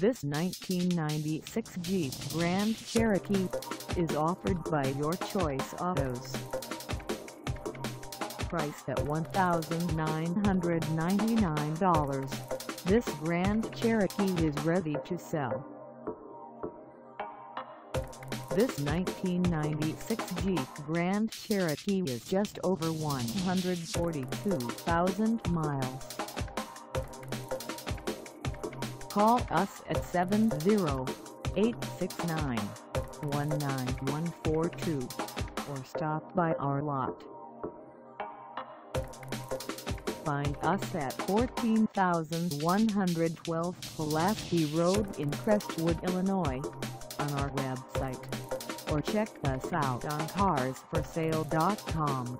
This 1996 Jeep Grand Cherokee is offered by Your Choice Autos. Priced at $1,999, this Grand Cherokee is ready to sell. This 1996 Jeep Grand Cherokee is just over 142,000 miles. Call us at 708-691-9142 or stop by our lot. Find us at 14,112 Pulaski Road in Crestwood, Illinois, on our website, or check us out on Carsforsale.com.